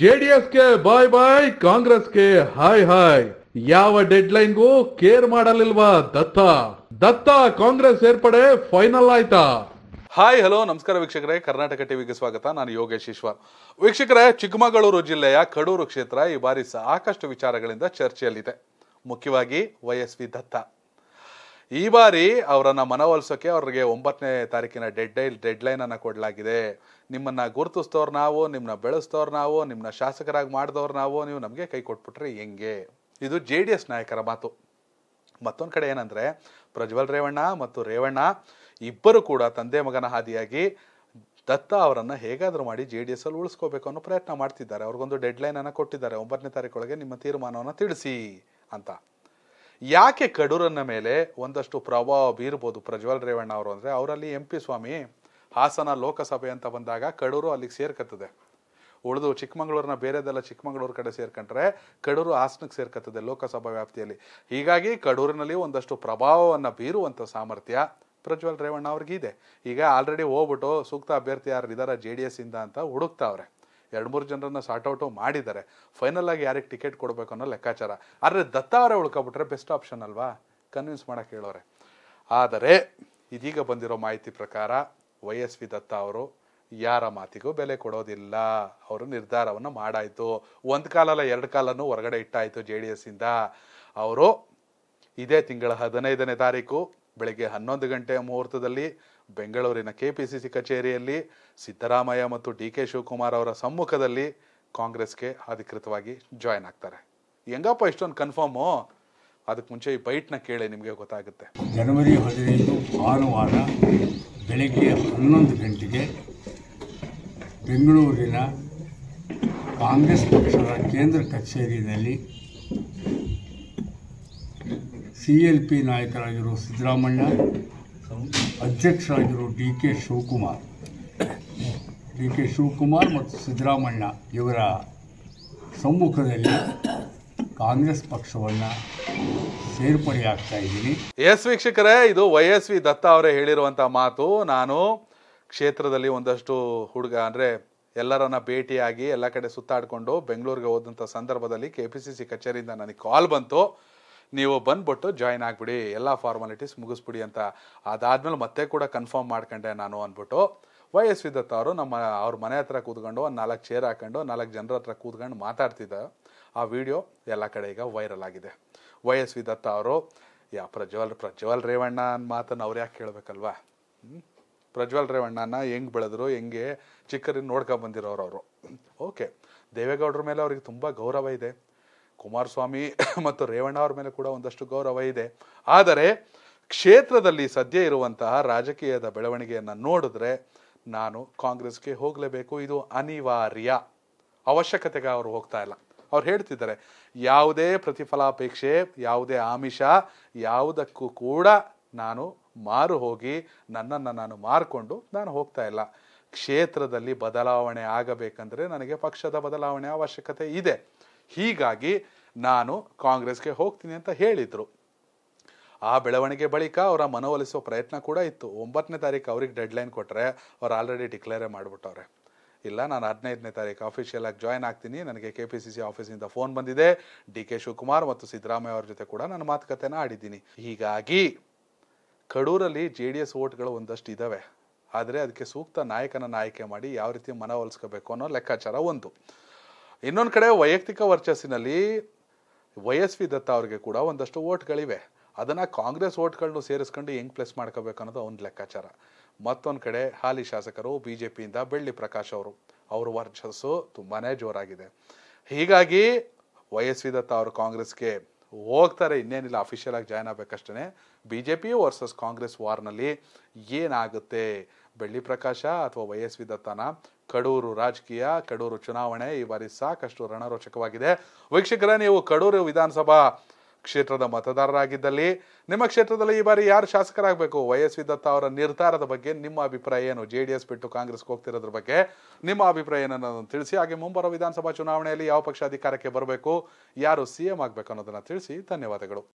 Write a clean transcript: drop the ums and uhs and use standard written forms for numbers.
JDS के bye bye, Congress के हाय हाय। ಯಾವ ಡೆಡ್ಲೈನ್ಗೂ ಕೇರ್ ಮಾಡಲಿಲ್ವಾ ದತ್ತ ಕಾಂಗ್ರೆಸ್ ಸೇರ್ಪಡೆ ಫೈನಲ್ ಆಯ್ತಾ? ಹಾಯ್ ಹಲೋ ನಮಸ್ಕಾರ ವೀಕ್ಷಕರೇ, ಕರ್ನಾಟಕ ಟಿವಿಗೆ ಸ್ವಾಗತ. ನಾನು ಯೋಗೇಶ್ ಈಶ್ವರ್. ವೀಕ್ಷಕರೇ, ಚಿಕ್ಕಮಗಳೂರು ಜಿಲ್ಲೆಯ ಕಡೂರು ಕ್ಷೇತ್ರ ಈ ಬಾರಿ ಸಾಕಷ್ಟು ವಿಚಾರಗಳಿಂದ ಚರ್ಚೆಯಲ್ಲಿದೆ. ಮುಖ್ಯವಾಗಿ YSV ದತ್ತ ಈ ಬಾರಿ ಅವರನ್ನು ಮನವೊಲಿಸೋಕೆ ಅವರಿಗೆ 9ನೇ ತಾರೀಕಿನ ಡೆಡ್ಲೈನ್ ಅನ್ನು ಕೊಡಲಾಗಿದೆ. ನಿಮ್ಮನ್ನು ಗುರುತಿಸ್ತವ್ರು ನಾವು, ನಿಮ್ಮನ್ನ ಬೆಳೆಸ್ತವ್ರು ನಾವು, ನಿಮ್ಮನ್ನ ಶಾಸಕರಾಗಿ ಮಾಡಿದವ್ರು ನಾವು, ನೀವು ನಮಗೆ ಕೈ ಕೊಟ್ಬಿಟ್ರೆ ಹೆಂಗೆ? ಇದು JDS ನಾಯಕರ ಮಾತು. ಮತ್ತೊಂದು ಕಡೆ ಏನಂದರೆ, ಪ್ರಜ್ವಲ್ ರೇವಣ್ಣ ಮತ್ತು ರೇವಣ್ಣ ಇಬ್ಬರು ಕೂಡ ತಂದೆ ಮಗನ ಹಾದಿಯಾಗಿ ದತ್ತ ಅವರನ್ನು ಹೇಗಾದರೂ ಮಾಡಿ JDS ಅಲ್ಲಿ ಉಳಿಸ್ಕೋಬೇಕು ಅನ್ನೋ ಪ್ರಯತ್ನ ಮಾಡ್ತಿದ್ದಾರೆ. ಅವ್ರಿಗೊಂದು ಡೆಡ್ಲೈನನ್ನು ಕೊಟ್ಟಿದ್ದಾರೆ, 9ನೇ ತಾರೀಕೊಳಗೆ ನಿಮ್ಮ ತೀರ್ಮಾನವನ್ನು ತಿಳಿಸಿ ಅಂತ. ಯಾಕೆ ಕಡೂರನ್ನ ಮೇಲೆ ಒಂದಷ್ಟು ಪ್ರಭಾವ ಬೀರ್ಬೋದು ಪ್ರಜ್ವಲ್ ರೇವಣ್ಣ ಅವರು ಅಂದರೆ, ಅವರಲ್ಲಿ MP ಸ್ವಾಮಿ ಹಾಸನ ಲೋಕಸಭೆ ಅಂತ ಬಂದಾಗ ಕಡೂರು ಅಲ್ಲಿಗೆ ಸೇರ್ಕತ್ತದೆ. ಉಳಿದು ಚಿಕ್ಕಮಗಳೂರಿನ ಬೇರೆದೆಲ್ಲ ಚಿಕ್ಕಮಗಳೂರು ಕಡೆ ಸೇರ್ಕೊಂಡ್ರೆ ಕಡೂರು ಹಾಸನಕ್ಕೆ ಸೇರ್ಕತ್ತದೆ ಲೋಕಸಭಾ ವ್ಯಾಪ್ತಿಯಲ್ಲಿ. ಹೀಗಾಗಿ ಕಡೂರಿನಲ್ಲಿ ಒಂದಷ್ಟು ಪ್ರಭಾವವನ್ನು ಬೀರುವಂಥ ಸಾಮರ್ಥ್ಯ ಪ್ರಜ್ವಲ್ ರೇವಣ್ಣ ಅವ್ರಿಗಿದೆ. ಈಗ ಆಲ್ರೆಡಿ ಹೋಗ್ಬಿಟ್ಟು ಸೂಕ್ತ ಅಭ್ಯರ್ಥಿ ಯಾರು ಇದ್ದಾರೆ JDS ಇಂದ ಅಂತ ಹುಡುಕ್ತಾವ್ರೆ. 2-3 ಜನರನ್ನು ಸಾರ್ಟ್ಔಟು ಮಾಡಿದ್ದಾರೆ. ಫೈನಲ್ ಆಗಿ ಯಾರಿಗೆ ಟಿಕೆಟ್ ಕೊಡಬೇಕು ಅನ್ನೋ ಲೆಕ್ಕಾಚಾರ. ಆದರೆ ದತ್ತ ಅವರೇ ಉಳ್ಕೊಬಿಟ್ರೆ ಬೆಸ್ಟ್ ಆಪ್ಷನ್ ಅಲ್ವಾ ಕನ್ವಿನ್ಸ್ ಮಾಡೋಕ್ಕೆ ಹೇಳೋರೆ. ಆದರೆ ಇದೀಗ ಬಂದಿರೋ ಮಾಹಿತಿ ಪ್ರಕಾರ YSV ದತ್ತ ಅವರು ಯಾರ ಮಾತಿಗೂ ಬೆಲೆ ಕೊಡೋದಿಲ್ಲ. ಅವರು ನಿರ್ಧಾರವನ್ನು ಮಾಡಾಯಿತು. 1 ಕಾಲಲ್ಲ 2 ಕಾಲನೂ ಹೊರಗಡೆ ಇಟ್ಟಾಯಿತು JDS ಇಂದ. ಅವರು ಇದೇ ತಿಂಗಳ 15ನೇ ತಾರೀಕು ಬೆಳಗ್ಗೆ 11 ಗಂಟೆಯ ಮುಹೂರ್ತದಲ್ಲಿ ಬೆಂಗಳೂರಿನ KPCC ಕಚೇರಿಯಲ್ಲಿ ಸಿದ್ದರಾಮಯ್ಯ ಮತ್ತು DK ಶಿವಕುಮಾರ್ ಅವರ ಸಮ್ಮುಖದಲ್ಲಿ ಕಾಂಗ್ರೆಸ್ಗೆ ಅಧಿಕೃತವಾಗಿ ಜಾಯ್ನ್ ಆಗ್ತಾರೆ. ಹೆಂಗಪ್ಪ ಇಷ್ಟೊಂದು ಕನ್ಫರ್ಮು? ಅದಕ್ಕೆ ಮುಂಚೆ ಈ ಬೈಟ್ನ ಕೇಳಿ, ನಿಮಗೆ ಗೊತ್ತಾಗುತ್ತೆ. ಜನವರಿ 15 ಭಾನುವಾರ ಬೆಳಗ್ಗೆ 11 ಗಂಟೆಗೆ ಬೆಂಗಳೂರಿನ ಕಾಂಗ್ರೆಸ್ ಪಕ್ಷದ ಕೇಂದ್ರ ಕಚೇರಿಯಲ್ಲಿ CLP ನಾಯಕರಾಗಿರೋ ಸಿದ್ದರಾಮಯ್ಯ, ಅಧ್ಯಕ್ಷರಾಗಿರೋ ಡಿ ಕೆ ಶಿವಕುಮಾರ್ ಮತ್ತು ಸಿದ್ದರಾಮಯ್ಯ ಇವರ ಸಮ್ಮುಖದಲ್ಲಿ ಕಾಂಗ್ರೆಸ್ ಪಕ್ಷವನ್ನು ಸೇರ್ಪಡೆಯಾಗ್ತಾ ಇದ್ದೀನಿ. ವೀಕ್ಷಕರೇ, ಇದು YSV ದತ್ತ ಅವರೇ ಹೇಳಿರುವಂಥ ಮಾತು. ನಾನು ಕ್ಷೇತ್ರದಲ್ಲಿ ಒಂದಷ್ಟು ಹುಡುಗ ಅಂದರೆ ಎಲ್ಲರನ್ನ ಭೇಟಿಯಾಗಿ ಎಲ್ಲ ಕಡೆ ಸುತ್ತಾಡಿಕೊಂಡು ಬೆಂಗಳೂರಿಗೆ ಹೋದಂಥ ಸಂದರ್ಭದಲ್ಲಿ KPCC ಕಚೇರಿಯಿಂದ ನನಗೆ ಕಾಲ್ ಬಂತು, ನೀವು ಬಂದ್ಬಿಟ್ಟು ಜಾಯ್ನ್ ಆಗಿಬಿಡಿ, ಎಲ್ಲ ಫಾರ್ಮಾಲಿಟೀಸ್ ಮುಗಿಸ್ಬಿಡಿ ಅಂತ. ಅದಾದಮೇಲೆ ಮತ್ತೆ ಕೂಡ ಕನ್ಫರ್ಮ್ ಮಾಡ್ಕೊಂಡೆ ನಾನು ಅಂದ್ಬಿಟ್ಟು. YSV ದತ್ತ ಅವರು ಅವ್ರ ಮನೆ ಹತ್ರ ಕೂತ್ಕೊಂಡು 4 ಚೇರ್ ಹಾಕೊಂಡು 4 ಜನರ ಹತ್ರ ಕೂತ್ಕೊಂಡು ಮಾತಾಡ್ತಿದ್ದ ಆ ವಿಡಿಯೋ ಎಲ್ಲ ಕಡೆ ಈಗ ವೈರಲ್ ಆಗಿದೆ. YSV ದತ್ತ ಅವರು ಪ್ರಜ್ವಲ್ ರೇವಣ್ಣ ಅನ್ನೋ ಮಾತನ್ನು ಅವ್ರು ಯಾಕೆ ಕೇಳಬೇಕಲ್ವಾ? ಪ್ರಜ್ವಲ್ ರೇವಣ್ಣನ ಹೆಂಗೆ ಬೆಳೆದ್ರು, ಹೆಂಗೆ ಚಿಕ್ಕರಿಂದ ನೋಡ್ಕೊಂಬಂದಿರೋರು ಅವರು. ಓಕೆ, ದೇವೇಗೌಡರ ಮೇಲೆ ಅವ್ರಿಗೆ ತುಂಬ ಗೌರವ ಇದೆ, ಕುಮಾರಸ್ವಾಮಿ ಮತ್ತು ರೇವಣ್ಣ ಅವ್ರ ಮೇಲೆ ಕೂಡ ಒಂದಷ್ಟು ಗೌರವ ಇದೆ. ಆದರೆ ಕ್ಷೇತ್ರದಲ್ಲಿ ಸದ್ಯ ಇರುವಂತಹ ರಾಜಕೀಯದ ಬೆಳವಣಿಗೆಯನ್ನು ನೋಡಿದ್ರೆ ನಾನು ಕಾಂಗ್ರೆಸ್ಗೆ ಹೋಗಲೇಬೇಕು, ಇದು ಅನಿವಾರ್ಯ, ಅವಶ್ಯಕತೆಗೆ ಅವರು ಹೋಗ್ತಾ ಇಲ್ಲ. ಅವ್ರು ಹೇಳ್ತಿದ್ದಾರೆ, ಯಾವುದೇ ಪ್ರತಿಫಲಾಪೇಕ್ಷೆ, ಯಾವುದೇ ಆಮಿಷ, ಯಾವುದಕ್ಕೂ ಕೂಡ ನಾನು ಮಾರು ಹೋಗಿ ನನ್ನನ್ನು ನಾನು ಮಾರಿಕೊಂಡು ನಾನು ಹೋಗ್ತಾ ಇಲ್ಲ. ಕ್ಷೇತ್ರದಲ್ಲಿ ಬದಲಾವಣೆ ಆಗಬೇಕಂದ್ರೆ ನನಗೆ ಪಕ್ಷದ ಬದಲಾವಣೆ ಅವಶ್ಯಕತೆ ಇದೆ. ಹೀಗಾಗಿ ನಾನು ಕಾಂಗ್ರೆಸ್ಗೆ ಹೋಗ್ತೀನಿ ಅಂತ ಹೇಳಿದರು. ಆ ಬೆಳವಣಿಗೆ ಬಳಿಕ ಅವರ ಮನವೊಲಿಸುವ ಪ್ರಯತ್ನ ಕೂಡ ಇತ್ತು. 9ನೇ ತಾರೀಕು ಅವ್ರಿಗೆ ಡೆಡ್ಲೈನ್ ಕೊಟ್ಟರೆ ಅವ್ರು ಆಲ್ರೆಡಿ ಡಿಕ್ಲೇರೇ ಮಾಡಿಬಿಟ್ಟವ್ರೆ, ಇಲ್ಲ ನಾನು 15ನೇ ತಾರೀಕು ಅಫಿಷಿಯಲ್ ಆಗಿ ಜಾಯ್ನ್ ಆಗ್ತೀನಿ, ನನಗೆ KPCC ಆಫೀಸಿಂದ ಫೋನ್ ಬಂದಿದೆ, DK ಶಿವಕುಮಾರ್ ಮತ್ತು ಸಿದ್ದರಾಮಯ್ಯ ಅವ್ರ ಜೊತೆ ಕೂಡ ನಾನು ಮಾತುಕತೆನ ಆಡಿದ್ದೀನಿ. ಹೀಗಾಗಿ ಕಡೂರಲ್ಲಿ JDS ವೋಟ್ಗಳು ಒಂದಷ್ಟು ಇದ್ದಾವೆ. ಆದರೆ ಅದಕ್ಕೆ ಸೂಕ್ತ ನಾಯಕನ ಆಯ್ಕೆ ಮಾಡಿ ಯಾವ ರೀತಿ ಮನವೊಲಿಸ್ಕೋಬೇಕು ಅನ್ನೋ ಲೆಕ್ಕಾಚಾರ ಒಂದು. ಇನ್ನೊಂದು ಕಡೆ ವೈಯಕ್ತಿಕ ವರ್ಚಸ್ಸಿನಲ್ಲಿ YSV ದತ್ತ ಅವ್ರಿಗೆ ಕೂಡ ಒಂದಷ್ಟು ವೋಟ್ಗಳಿವೆ. ಅದನ್ನು ಕಾಂಗ್ರೆಸ್ ವೋಟ್ಗಳನ್ನು ಸೇರಿಸ್ಕೊಂಡು ಹೆಂಗೆ ಪ್ಲೇಸ್ ಮಾಡ್ಕೋಬೇಕು ಅನ್ನೋದು ಅವ್ನ ಲೆಕ್ಕಾಚಾರ. ಮತ್ತೊಂದು ಕಡೆ ಹಾಲಿ ಶಾಸಕರು BJPಯಿಂದ ಬೆಳ್ಳಿ ಪ್ರಕಾಶ್ ಅವರು, ಅವ್ರ ವರ್ಚಸ್ಸು ತುಂಬಾ ಜೋರಾಗಿದೆ. ಹೀಗಾಗಿ YSV ದತ್ತ ಅವರು ಕಾಂಗ್ರೆಸ್ಗೆ ಹೋಗ್ತಾರೆ, ಇನ್ನೇನಿಲ್ಲ, ಅಫಿಷಿಯಲ್ ಆಗಿ ಜಾಯ್ನ್ ಆಗಬೇಕಷ್ಟೇ. BJP ವರ್ಸಸ್ ಕಾಂಗ್ರೆಸ್ ವಾರ್ನಲ್ಲಿ ಏನಾಗುತ್ತೆ? ಬೆಳ್ಳಿ ಪ್ರಕಾಶ ಅಥವಾ YSV ದತ್ತನ? ಕಡೂರು ರಾಜಕೀಯ, ಕಡೂರು ಚುನಾವಣೆ ಈ ಬಾರಿ ಸಾಕಷ್ಟು ರಣರೋಚಕವಾಗಿದೆ. ವೀಕ್ಷಕರೇ, ನೀವು ಕಡೂರು ವಿಧಾನಸಭಾ ಕ್ಷೇತ್ರದ ಮತದಾರರಾಗಿದ್ದಲ್ಲಿ ನಿಮ್ಮ ಕ್ಷೇತ್ರದಲ್ಲಿ ಈ ಬಾರಿ ಯಾರು ಶಾಸಕರಾಗಬೇಕು, YSV ದತ್ತ ಅವರ ನಿರ್ಧಾರದ ಬಗ್ಗೆ ನಿಮ್ಮ ಅಭಿಪ್ರಾಯ ಏನು? JDS ಬಿಟ್ಟು ಕಾಂಗ್ರೆಸ್ಗೆ ಹೋಗ್ತಿರೋದ್ರ ಬಗ್ಗೆ ನಿಮ್ಮ ಅಭಿಪ್ರಾಯ ಏನನ್ನು ತಿಳಿಸಿ. ಹಾಗೆ ಮುಂಬರುವ ವಿಧಾನಸಭಾ ಚುನಾವಣೆಯಲ್ಲಿ ಯಾವ ಪಕ್ಷ ಅಧಿಕಾರಕ್ಕೆ ಬರಬೇಕು, ಯಾರು CM ಆಗಬೇಕು ಅನ್ನೋದನ್ನು ತಿಳಿಸಿ. ಧನ್ಯವಾದಗಳು.